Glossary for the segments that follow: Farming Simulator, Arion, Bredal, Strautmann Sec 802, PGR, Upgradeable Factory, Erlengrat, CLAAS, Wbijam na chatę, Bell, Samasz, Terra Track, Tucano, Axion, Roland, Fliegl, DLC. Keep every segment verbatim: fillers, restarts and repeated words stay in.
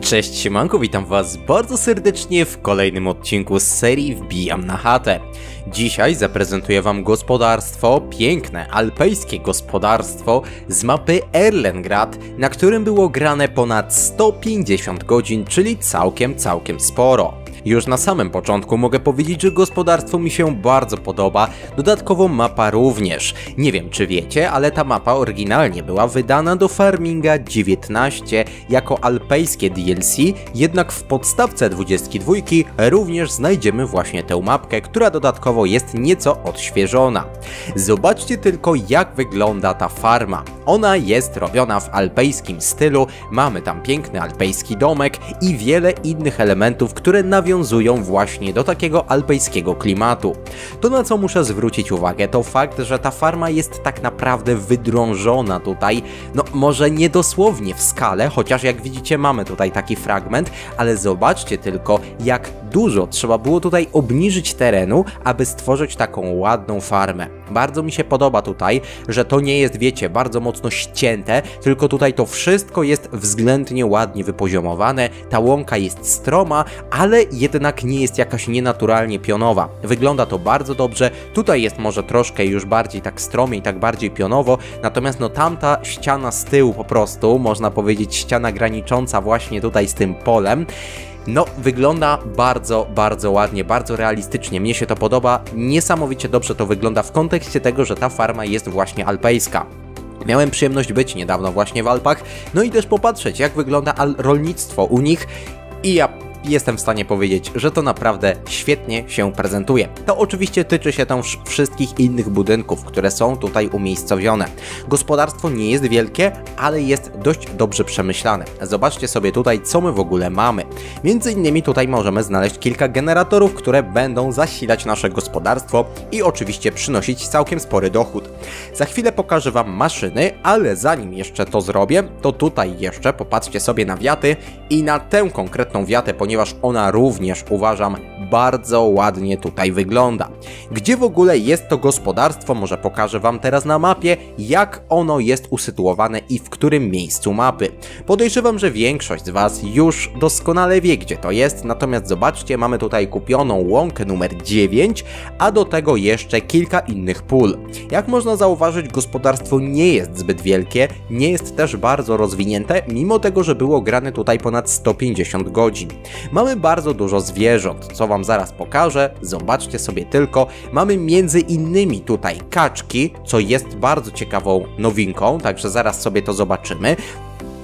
Cześć siemanko, witam was bardzo serdecznie w kolejnym odcinku z serii Wbijam na chatę. Dzisiaj zaprezentuję wam gospodarstwo, piękne alpejskie gospodarstwo z mapy Erlengrat, na którym było grane ponad sto pięćdziesiąt godzin, czyli całkiem, całkiem sporo. Już na samym początku mogę powiedzieć, że gospodarstwo mi się bardzo podoba, dodatkowo mapa również. Nie wiem czy wiecie, ale ta mapa oryginalnie była wydana do Farminga dziewiętnaście jako alpejskie D L C, jednak w podstawce dwudziestki dwa również znajdziemy właśnie tę mapkę, która dodatkowo jest nieco odświeżona. Zobaczcie tylko, jak wygląda ta farma. Ona jest robiona w alpejskim stylu, mamy tam piękny alpejski domek i wiele innych elementów, które nawiązują nawiązują właśnie do takiego alpejskiego klimatu. To, na co muszę zwrócić uwagę, to fakt, że ta farma jest tak naprawdę wydrążona tutaj, no może nie dosłownie w skale, chociaż jak widzicie mamy tutaj taki fragment, ale zobaczcie tylko, jak dużo trzeba było tutaj obniżyć terenu, aby stworzyć taką ładną farmę. Bardzo mi się podoba tutaj, że to nie jest, wiecie, bardzo mocno ścięte, tylko tutaj to wszystko jest względnie ładnie wypoziomowane, ta łąka jest stroma, ale jednak nie jest jakaś nienaturalnie pionowa. Wygląda to bardzo dobrze, tutaj jest może troszkę już bardziej tak stromiej, tak bardziej pionowo, natomiast no tamta ściana z tyłu po prostu, można powiedzieć ściana granicząca właśnie tutaj z tym polem, no wygląda bardzo, bardzo ładnie, bardzo realistycznie, mnie się to podoba, niesamowicie dobrze to wygląda w kontekście tego, że ta farma jest właśnie alpejska. Miałem przyjemność być niedawno właśnie w Alpach, no i też popatrzeć, jak wygląda rolnictwo u nich i ja jestem w stanie powiedzieć, że to naprawdę świetnie się prezentuje. To oczywiście tyczy się tam wszystkich innych budynków, które są tutaj umiejscowione. Gospodarstwo nie jest wielkie, ale jest dość dobrze przemyślane. Zobaczcie sobie tutaj, co my w ogóle mamy. Między innymi tutaj możemy znaleźć kilka generatorów, które będą zasilać nasze gospodarstwo i oczywiście przynosić całkiem spory dochód. Za chwilę pokażę wam maszyny, ale zanim jeszcze to zrobię, to tutaj jeszcze popatrzcie sobie na wiaty i na tę konkretną wiatę, ponieważ ponieważ ona również, uważam, bardzo ładnie tutaj wygląda. Gdzie w ogóle jest to gospodarstwo? Może pokażę wam teraz na mapie, jak ono jest usytuowane i w którym miejscu mapy. Podejrzewam, że większość z was już doskonale wie, gdzie to jest, natomiast zobaczcie, mamy tutaj kupioną łąkę numer dziewięć, a do tego jeszcze kilka innych pól. Jak można zauważyć, gospodarstwo nie jest zbyt wielkie, nie jest też bardzo rozwinięte, mimo tego, że było grane tutaj ponad sto pięćdziesiąt godzin. Mamy bardzo dużo zwierząt, co wam zaraz pokażę, zobaczcie sobie tylko, mamy między innymi tutaj kaczki, co jest bardzo ciekawą nowinką, także zaraz sobie to zobaczymy.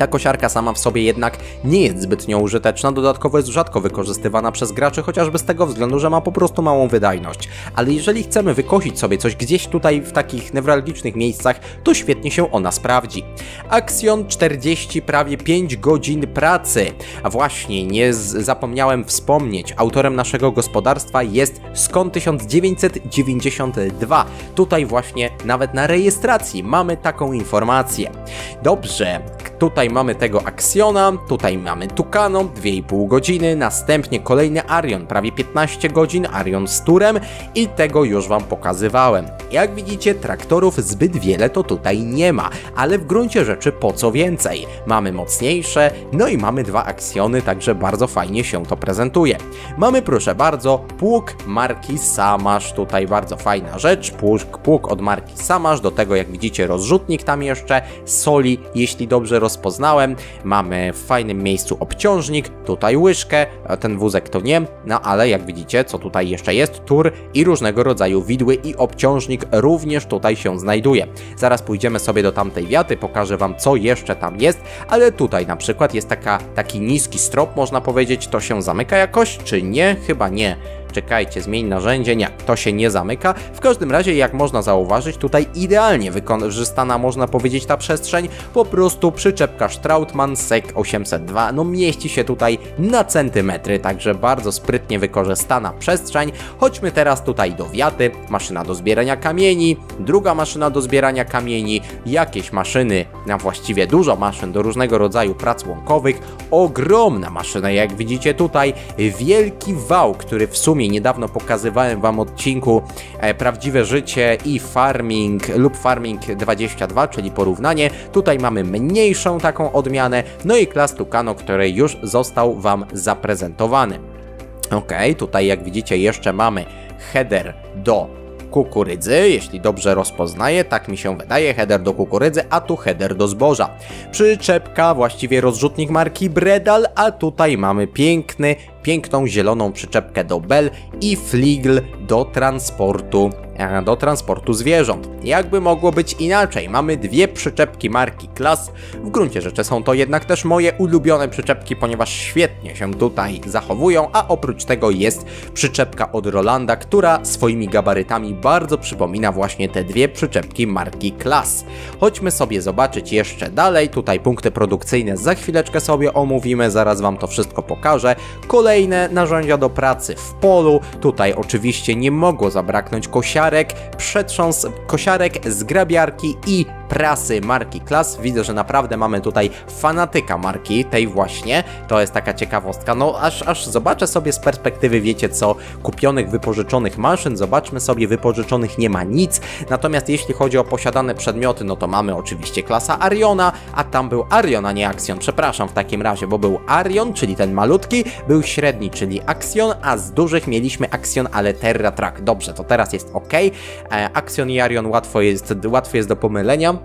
Ta kosiarka sama w sobie jednak nie jest zbytnio użyteczna, dodatkowo jest rzadko wykorzystywana przez graczy, chociażby z tego względu, że ma po prostu małą wydajność. Ale jeżeli chcemy wykosić sobie coś gdzieś tutaj w takich newralgicznych miejscach, to świetnie się ona sprawdzi. Axion czterdzieści, prawie pięć godzin pracy. A właśnie, nie zapomniałem wspomnieć, autorem naszego gospodarstwa jest Skon tysiąc dziewięćset dziewięćdziesiąty drugi. Tutaj właśnie nawet na rejestracji mamy taką informację. Dobrze, tutaj mamy tego Axiona, tutaj mamy Tucano, dwie i pół godziny, następnie kolejny Arion, prawie piętnaście godzin, Arion z turem i tego już Wam pokazywałem. Jak widzicie, traktorów zbyt wiele to tutaj nie ma, ale w gruncie rzeczy po co więcej? Mamy mocniejsze, no i mamy dwa Axiony, także bardzo fajnie się to prezentuje. Mamy, proszę bardzo, pług marki Samasz, tutaj bardzo fajna rzecz, pług, pług od marki Samasz, do tego jak widzicie rozrzutnik tam jeszcze, soli, jeśli dobrze rozpoznałem, mamy w fajnym miejscu obciążnik, tutaj łyżkę, ten wózek to nie, no ale jak widzicie, co tutaj jeszcze jest, tur i różnego rodzaju widły i obciążnik również tutaj się znajduje. Zaraz pójdziemy sobie do tamtej wiaty, pokażę Wam co jeszcze tam jest, ale tutaj na przykład jest taka, taki niski strop, można powiedzieć, to się zamyka jakoś, czy nie? Chyba nie. Czekajcie, zmień narzędzie, nie, to się nie zamyka. W każdym razie, jak można zauważyć, tutaj idealnie wykorzystana, można powiedzieć, ta przestrzeń, po prostu przyczepka Strautmann Sec osiemset dwa, no mieści się tutaj na centymetry, także bardzo sprytnie wykorzystana przestrzeń. Chodźmy teraz tutaj do wiaty, maszyna do zbierania kamieni, druga maszyna do zbierania kamieni, jakieś maszyny, a właściwie dużo maszyn do różnego rodzaju prac łąkowych, ogromna maszyna, jak widzicie tutaj, wielki wał, który w sumie niedawno pokazywałem Wam odcinku e, Prawdziwe Życie i Farming lub Farming dwadzieścia dwa, czyli porównanie. Tutaj mamy mniejszą taką odmianę, no i Claas Tucano, który już został Wam zaprezentowany. Ok, tutaj jak widzicie jeszcze mamy header do kukurydzy, jeśli dobrze rozpoznaję, tak mi się wydaje, header do kukurydzy, a tu header do zboża. Przyczepka, właściwie rozrzutnik marki Bredal, a tutaj mamy piękny, piękną zieloną przyczepkę do Bell i Fliegl do transportu, do transportu zwierząt. Jakby mogło być inaczej, mamy dwie przyczepki marki CLAAS, w gruncie rzeczy są to jednak też moje ulubione przyczepki, ponieważ świetnie się tutaj zachowują, a oprócz tego jest przyczepka od Rolanda, która swoimi gabarytami bardzo przypomina właśnie te dwie przyczepki marki CLAAS. Chodźmy sobie zobaczyć jeszcze dalej, tutaj punkty produkcyjne za chwileczkę sobie omówimy, zaraz Wam to wszystko pokażę. Kolejne narzędzia do pracy w polu, tutaj oczywiście nie mogło zabraknąć kosiarki, przetrząs kosiarek, zgrabiarki i prasy marki CLAAS. Widzę, że naprawdę mamy tutaj fanatyka marki tej właśnie. To jest taka ciekawostka. No aż, aż zobaczę sobie z perspektywy, wiecie co, kupionych, wypożyczonych maszyn. Zobaczmy sobie, wypożyczonych nie ma nic. Natomiast jeśli chodzi o posiadane przedmioty, no to mamy oczywiście Claasa Ariona, a tam był Arion, a nie Axion. Przepraszam w takim razie, bo był Arion, czyli ten malutki, był średni, czyli Axion, a z dużych mieliśmy Axion, ale Terra Track. Dobrze, to teraz jest ok. Axion i Arion łatwo jest, łatwo jest do pomylenia.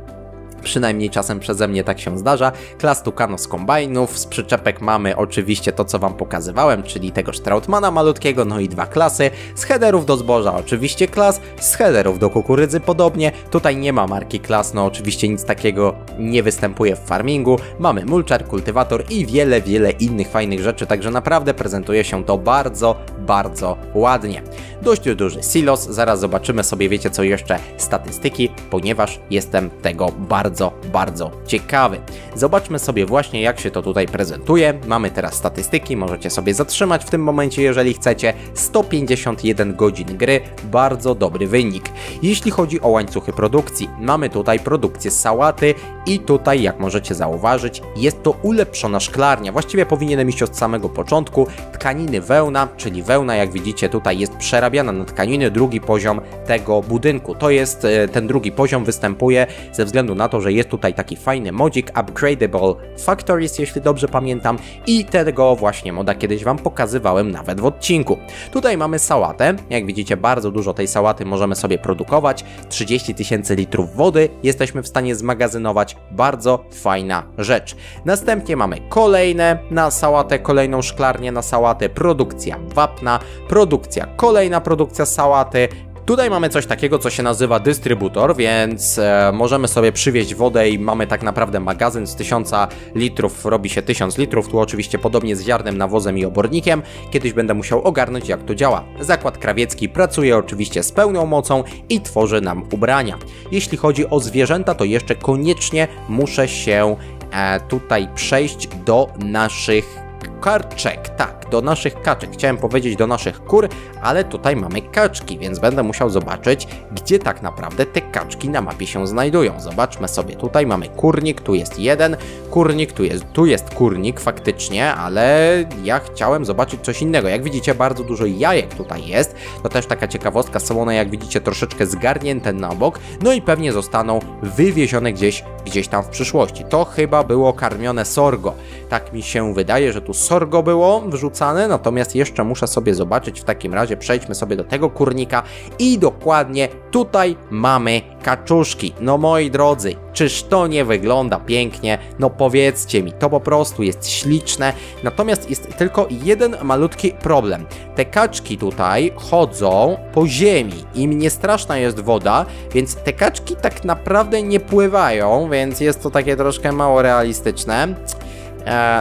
Przynajmniej czasem przeze mnie tak się zdarza. Claas Tucano z kombajnów, z przyczepek mamy oczywiście to, co Wam pokazywałem, czyli tego Strautmana malutkiego, no i dwa Claasy. Z headerów do zboża oczywiście CLAAS, z headerów do kukurydzy podobnie. Tutaj nie ma marki CLAAS, no oczywiście nic takiego nie występuje w farmingu. Mamy mulcher, kultywator i wiele, wiele innych fajnych rzeczy, także naprawdę prezentuje się to bardzo, bardzo ładnie. Dość duży silos, zaraz zobaczymy sobie, wiecie co, jeszcze statystyki, ponieważ jestem tego bardzo Bardzo, bardzo ciekawy. Zobaczmy sobie właśnie, jak się to tutaj prezentuje. Mamy teraz statystyki, możecie sobie zatrzymać w tym momencie, jeżeli chcecie. sto pięćdziesiąt jeden godzin gry, bardzo dobry wynik. Jeśli chodzi o łańcuchy produkcji, mamy tutaj produkcję sałaty i tutaj, jak możecie zauważyć, jest to ulepszona szklarnia. Właściwie powinienem iść od samego początku. Tkaniny wełna, czyli wełna, jak widzicie, tutaj jest przerabiana na tkaniny. Drugi poziom tego budynku. To jest, ten drugi poziom występuje ze względu na to, że jest tutaj taki fajny modzik Upgradeable Factory, jeśli dobrze pamiętam, i tego właśnie moda kiedyś Wam pokazywałem nawet w odcinku. Tutaj mamy sałatę, jak widzicie bardzo dużo tej sałaty możemy sobie produkować, trzydzieści tysięcy litrów wody jesteśmy w stanie zmagazynować, bardzo fajna rzecz. Następnie mamy kolejne na sałatę, kolejną szklarnię na sałatę, produkcja wapna, produkcja, kolejna produkcja sałaty, Tutaj mamy coś takiego, co się nazywa dystrybutor, więc e, możemy sobie przywieźć wodę i mamy tak naprawdę magazyn z tysiąca litrów, robi się tysiąc litrów, tu oczywiście podobnie z ziarnem, nawozem i obornikiem. Kiedyś będę musiał ogarnąć, jak to działa. Zakład krawiecki pracuje oczywiście z pełną mocą i tworzy nam ubrania. Jeśli chodzi o zwierzęta, to jeszcze koniecznie muszę się e, tutaj przejść do naszych karczek, tak, do naszych kaczek. Chciałem powiedzieć do naszych kur, ale tutaj mamy kaczki, więc będę musiał zobaczyć, gdzie tak naprawdę te kaczki na mapie się znajdują. Zobaczmy sobie, tutaj mamy kurnik, tu jest jeden kurnik, tu jest, tu jest kurnik faktycznie, ale ja chciałem zobaczyć coś innego. Jak widzicie, bardzo dużo jajek tutaj jest, to też taka ciekawostka, są one, jak widzicie, troszeczkę zgarnięte na bok, no i pewnie zostaną wywiezione gdzieś, gdzieś tam w przyszłości. To chyba było karmione sorgo, tak mi się wydaje, że tu sorgo było wrzucane, natomiast jeszcze muszę sobie zobaczyć, w takim razie przejdźmy sobie do tego kurnika i dokładnie tutaj mamy kaczuszki. No moi drodzy, czyż to nie wygląda pięknie? No powiedzcie mi, to po prostu jest śliczne, natomiast jest tylko jeden malutki problem. Te kaczki tutaj chodzą po ziemi, im nie straszna jest woda, więc te kaczki tak naprawdę nie pływają, więc jest to takie troszkę mało realistyczne.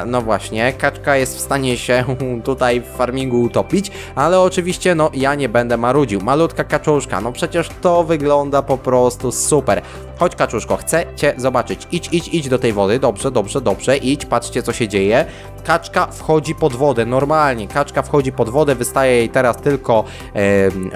No właśnie, kaczka jest w stanie się tutaj w farmingu utopić, ale oczywiście no ja nie będę marudził. Malutka kaczuszka, no przecież to wygląda po prostu super. Chodź kaczuszko, chcę cię zobaczyć. Idź, idź, idź do tej wody, dobrze, dobrze, dobrze, idź, patrzcie co się dzieje. Kaczka wchodzi pod wodę, normalnie, kaczka wchodzi pod wodę, wystaje jej teraz tylko yy,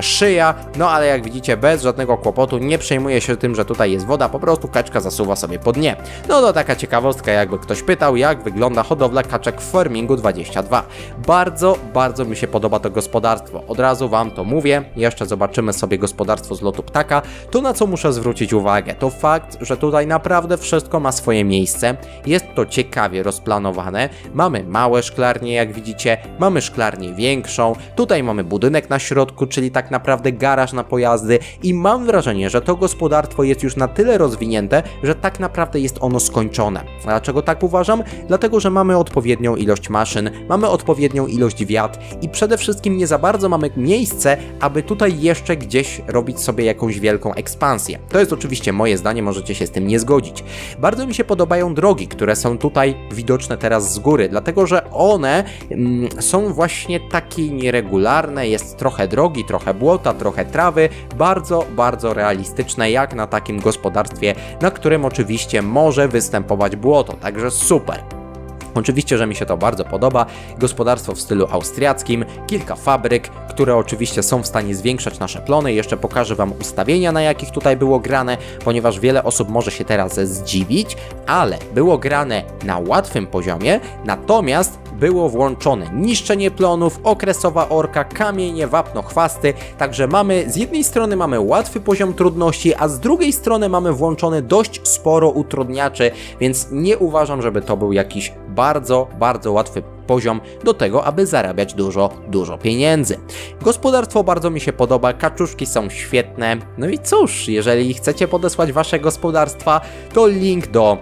szyja, no ale jak widzicie bez żadnego kłopotu, nie przejmuje się tym, że tutaj jest woda, po prostu kaczka zasuwa sobie po dnie. No to taka ciekawostka, jakby ktoś pytał, jak wygląda hodowla kaczek w Farmingu dwadzieścia dwa. Bardzo, bardzo mi się podoba to gospodarstwo, od razu wam to mówię, jeszcze zobaczymy sobie gospodarstwo z lotu ptaka. To, na co muszę zwrócić uwagę, to fakt, że tutaj naprawdę wszystko ma swoje miejsce, jest to ciekawie rozplanowane, mamy małe szklarnie, jak widzicie, mamy szklarnię większą, tutaj mamy budynek na środku, czyli tak naprawdę garaż na pojazdy i mam wrażenie, że to gospodarstwo jest już na tyle rozwinięte, że tak naprawdę jest ono skończone. Dlaczego tak uważam? Dlatego, że mamy odpowiednią ilość maszyn, mamy odpowiednią ilość wiat i przede wszystkim nie za bardzo mamy miejsce, aby tutaj jeszcze gdzieś robić sobie jakąś wielką ekspansję. To jest oczywiście moje zdanie, możecie się z tym nie zgodzić. Bardzo mi się podobają drogi, które są tutaj widoczne teraz z góry, dlatego, że one mm, są właśnie takie nieregularne, jest trochę drogi, trochę błota, trochę trawy, bardzo, bardzo realistyczne, jak na takim gospodarstwie, na którym oczywiście może występować błoto, także super. Oczywiście, że mi się to bardzo podoba. Gospodarstwo w stylu austriackim, kilka fabryk, które oczywiście są w stanie zwiększać nasze plony. Jeszcze pokażę wam ustawienia, na jakich tutaj było grane, ponieważ wiele osób może się teraz zdziwić, ale było grane na łatwym poziomie, natomiast było włączone niszczenie plonów, okresowa orka, kamienie, wapno, chwasty, także mamy, z jednej strony mamy łatwy poziom trudności, a z drugiej strony mamy włączone dość sporo utrudniaczy, więc nie uważam, żeby to był jakiś bardzo, bardzo łatwy poziom do tego, aby zarabiać dużo, dużo pieniędzy. Gospodarstwo bardzo mi się podoba, kaczuszki są świetne. No i cóż, jeżeli chcecie podesłać wasze gospodarstwa, to link do,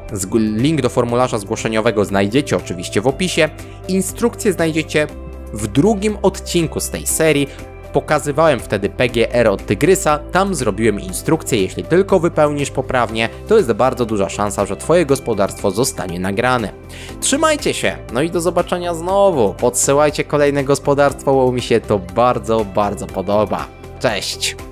link do formularza zgłoszeniowego znajdziecie oczywiście w opisie. Instrukcję znajdziecie w drugim odcinku z tej serii. Pokazywałem wtedy P G R od Tygrysa, tam zrobiłem instrukcję, jeśli tylko wypełnisz poprawnie, to jest bardzo duża szansa, że twoje gospodarstwo zostanie nagrane. Trzymajcie się, no i do zobaczenia znowu, podsyłajcie kolejne gospodarstwo, bo mi się to bardzo, bardzo podoba. Cześć!